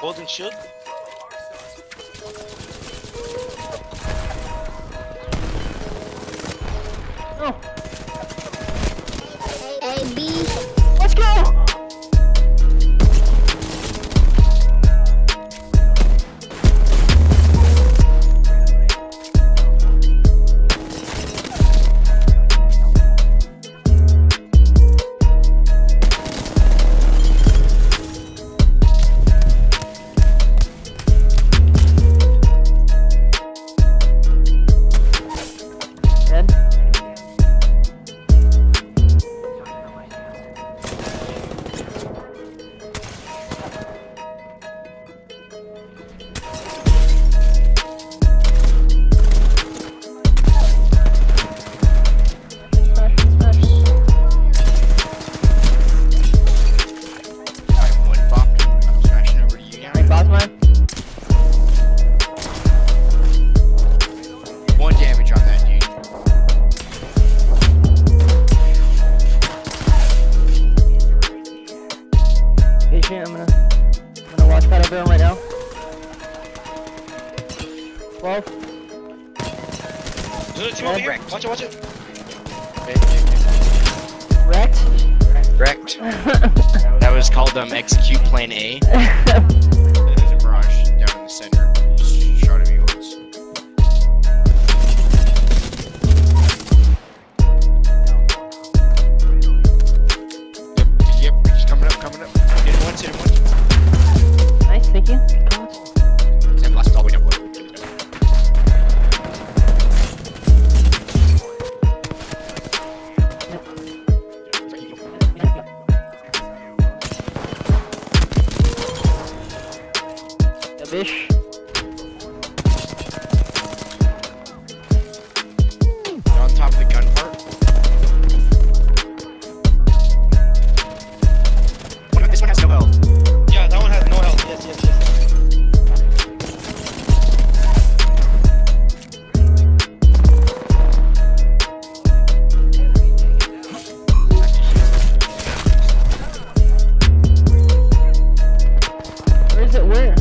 Golden shield. No. A B. Let's go. I'm gonna watch that everyone right now. 12. There's a 2 over here. Watch it, watch it. Wrecked? Wrecked. That was called execute plan A. There's a barrage down in the center. Just shot at me once. Yep, he's coming up, coming up. Nice, thank you. Bish. On top of the gun part. What about this one has no health? Yeah, that one has no health. Yes, yes, yes. Where is it? Where?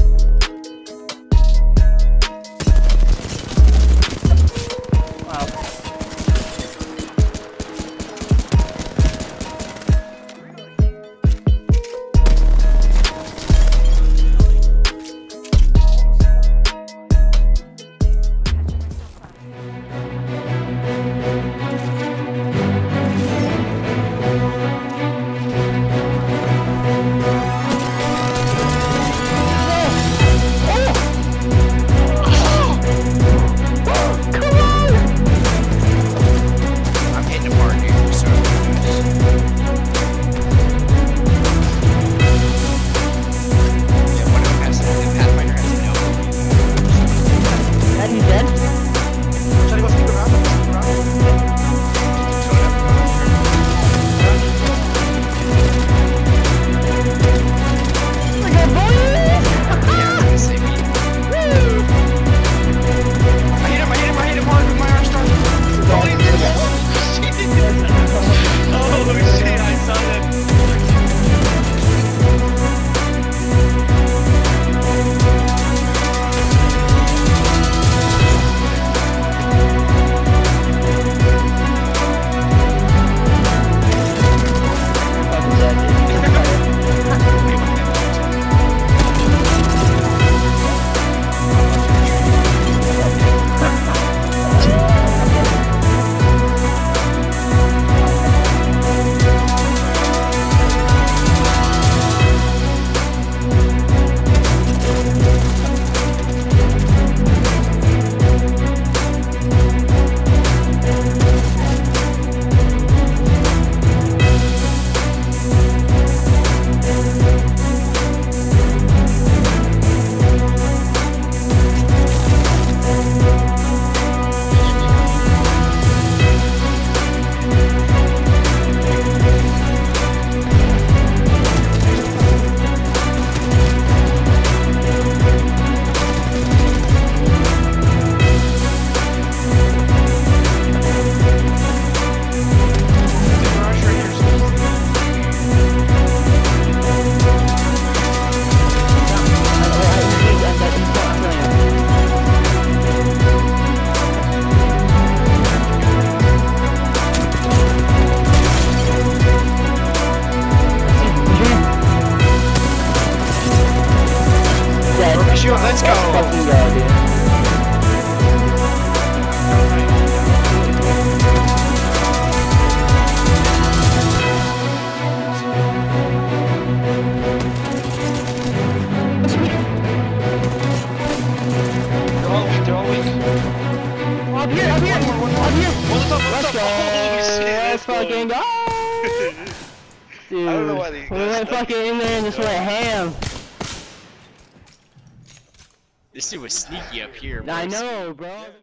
Let's go! Let's fucking go! Dude, I don't know why they went fucking in there and just went ham. This dude was sneaky up here, bro. I know, bro.